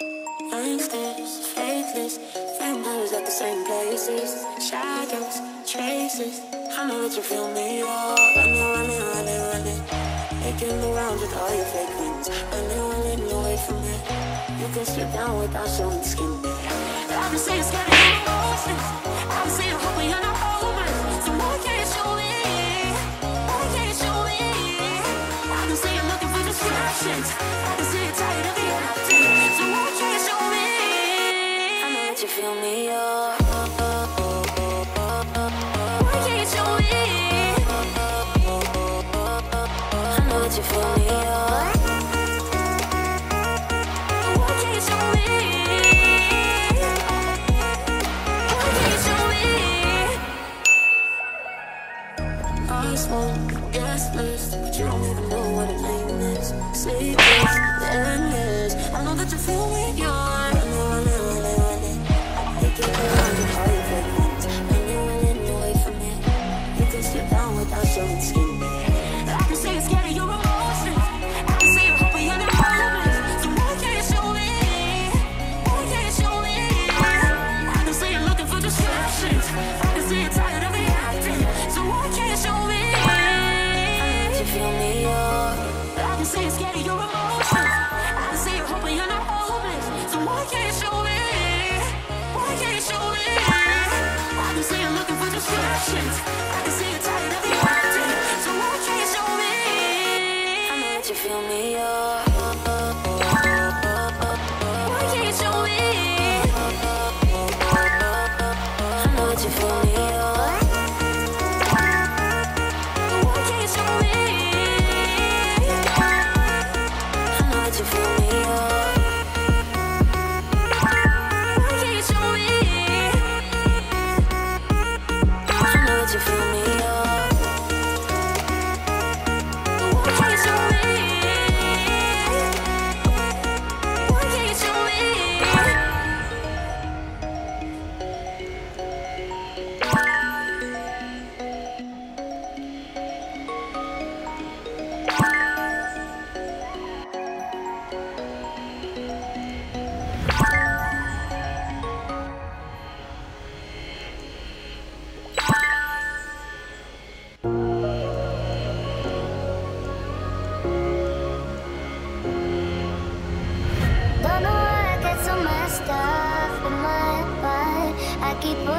Faithless, faithless, vampires at the same places. Shadows, traces, I know that you feel me up. Running, running, running, making the rounds with all your fake wings. Running, running away from it. You can strip down without showing skin. I've been saying scared of your emotions. I've been saying hope you're not over. So why can't you win? Why can't you win? I've been saying looking for distractions. I've been saying tired of the empty. So why can't you win? I know that you feel me up. Why can't you win? I know that you feel me up. Why can't you win? Guest list, but you don't even know what it means. Sleepless, endless, I know that you feel me, you're running, running, running. You keep running, all your fake ones. When you're running away from it, you can slip down without showing skin. I can say you're scared of your emotions. I can say you're hoping you're not alone. So why can't you win? Why can't you win? I can say you're looking for distractions. I can say you're tired of reacting. So why can't you win? Feel me up. I can see you're scared of your emotions. I can see you're hoping you're not hopeless. So why can't you win? Why can't you win? I can see you're looking for distractions. I can see you're tired of your acting. So why can't you win? I know that you feel me up. Why can't you win? I know that you feel me up. Why can't you win? Keep